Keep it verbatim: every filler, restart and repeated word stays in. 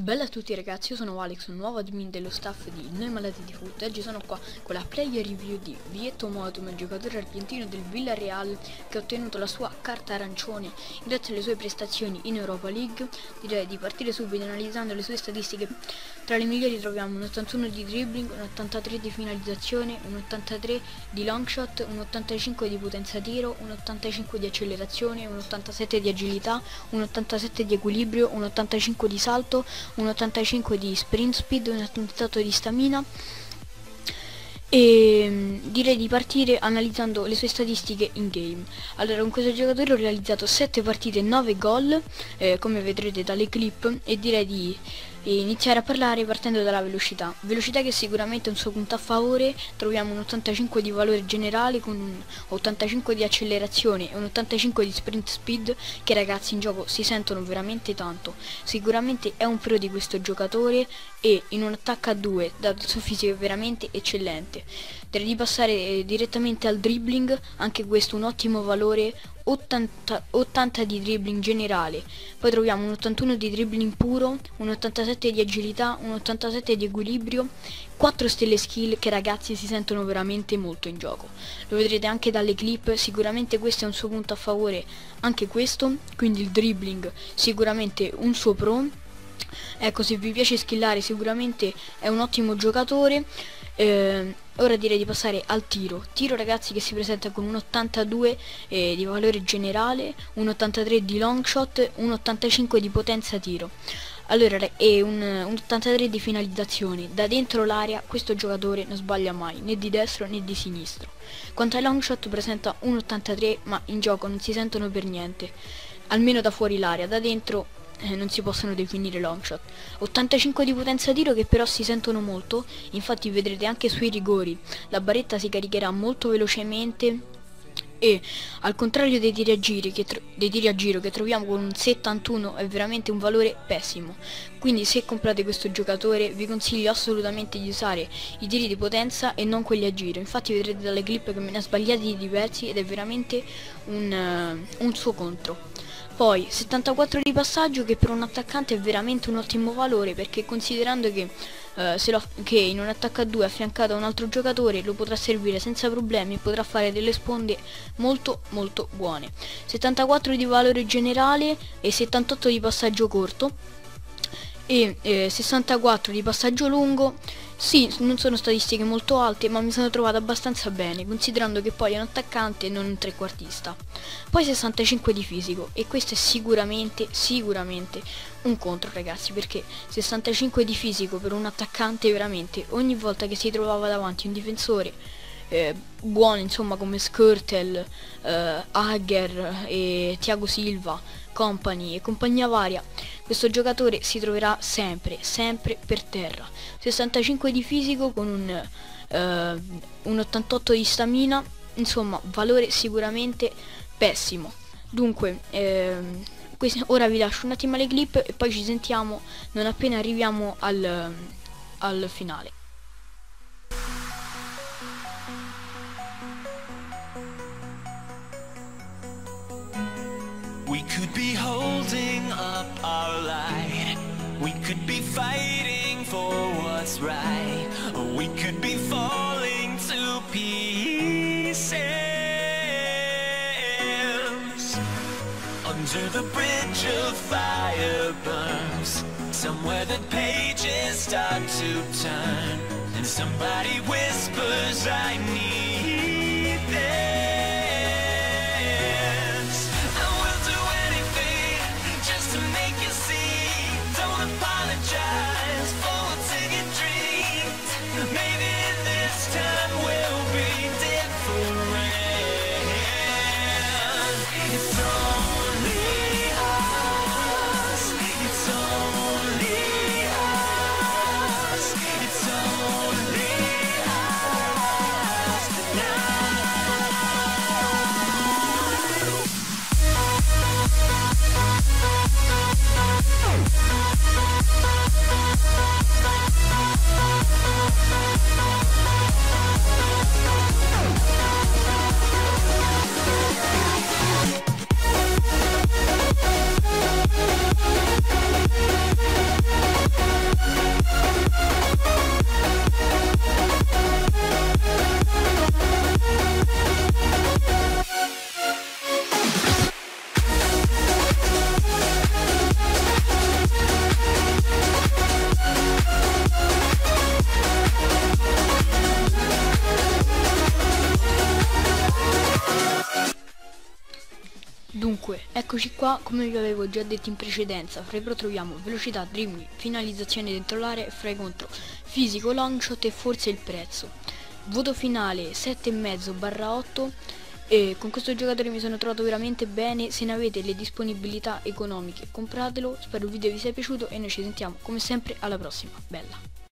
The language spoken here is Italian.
Bella a tutti ragazzi, io sono Alex, un nuovo admin dello staff di Noi Malati di FUT. Oggi sono qua con la player review di Vietto Motum, il giocatore argentino del Villarreal che ha ottenuto la sua carta arancione grazie alle sue prestazioni in Europa League. Direi di partire subito analizzando le sue statistiche. Tra le migliori troviamo un ottantuno di dribbling, un ottantatré di finalizzazione, un ottantatré di long shot, un ottantacinque di potenza tiro, un ottantacinque di accelerazione, un ottantasette di agilità, un ottantasette di equilibrio, un ottantacinque di salto, un ottantacinque di sprint speed, un ottantotto di stamina. E direi di partire analizzando le sue statistiche in game. Allora, con questo giocatore ho realizzato sette partite, nove gol, eh, come vedrete dalle clip, e direi di iniziare a parlare partendo dalla velocità velocità che è sicuramente un suo punto a favore. Troviamo un ottantacinque di valore generale con un ottantacinque di accelerazione e un ottantacinque di sprint speed, che ragazzi in gioco si sentono veramente tanto. Sicuramente è un pro di questo giocatore e in un attacco a due, dato il suo fisico, è veramente eccellente. Direi di passare direttamente al dribbling, anche questo un ottimo valore, ottanta, ottanta di dribbling generale. Poi troviamo un ottantuno di dribbling puro, un ottantasette di agilità, un ottantasette di equilibrio, quattro stelle skill, che ragazzi si sentono veramente molto in gioco. Lo vedrete anche dalle clip, sicuramente questo è un suo punto a favore, anche questo, quindi il dribbling sicuramente un suo pro. Ecco, se vi piace skillare sicuramente è un ottimo giocatore. Eh, ora direi di passare al tiro tiro ragazzi, che si presenta con un ottantadue eh, di valore generale, un ottantatré di long shot, un ottantacinque di potenza tiro, allora, e un, un ottantatré di finalizzazione. Da dentro l'area questo giocatore non sbaglia mai, né di destro né di sinistro. Quanto ai long shot, presenta un ottantatré, ma in gioco non si sentono per niente, almeno da fuori l'area. Da dentro Eh, non si possono definire long shot. Ottantacinque di potenza tiro, che però si sentono molto, infatti vedrete anche sui rigori la barretta si caricherà molto velocemente, e al contrario dei tiri a giro che, tro dei tiri a giro che troviamo con un settantuno, è veramente un valore pessimo. Quindi se comprate questo giocatore vi consiglio assolutamente di usare i tiri di potenza e non quelli a giro. Infatti vedrete dalle clip che me ne ha sbagliati diversi ed è veramente un, uh, un suo contro. Poi settantaquattro di passaggio, che per un attaccante è veramente un ottimo valore, perché considerando che, eh, se lo, che in un attacco a due affiancato a un altro giocatore lo potrà servire senza problemi e potrà fare delle sponde molto molto buone. settantaquattro di valore generale e settantotto di passaggio corto e eh, sessantaquattro di passaggio lungo. Sì, non sono statistiche molto alte, ma mi sono trovato abbastanza bene, considerando che poi è un attaccante e non un trequartista. Poi sessantacinque di fisico, e questo è sicuramente, sicuramente un contro ragazzi, perché sessantacinque di fisico per un attaccante, veramente ogni volta che si trovava davanti un difensore eh, buono, insomma, come Skrtel, eh, Agger, e Thiago Silva, Company e compagnia varia, questo giocatore si troverà sempre, sempre per terra. sessantacinque di fisico con un, eh, un ottantotto di stamina, insomma valore sicuramente pessimo. Dunque, eh, ora vi lascio un attimo alle clip e poi ci sentiamo non appena arriviamo al, al finale. We could be holding up our light, we could be fighting for what's right, or we could be falling to pieces. Under the bridge of fire burns, somewhere the pages start to turn, and somebody whispers I need them. Dunque, eccoci qua, come vi avevo già detto in precedenza, fra i pro troviamo velocità, dribbling, finalizzazione dentro l'area, fra i contro fisico, long shot e forse il prezzo. Voto finale sette virgola cinque barra otto, e con questo giocatore mi sono trovato veramente bene. Se ne avete le disponibilità economiche compratelo, spero il video vi sia piaciuto e noi ci sentiamo come sempre alla prossima, bella!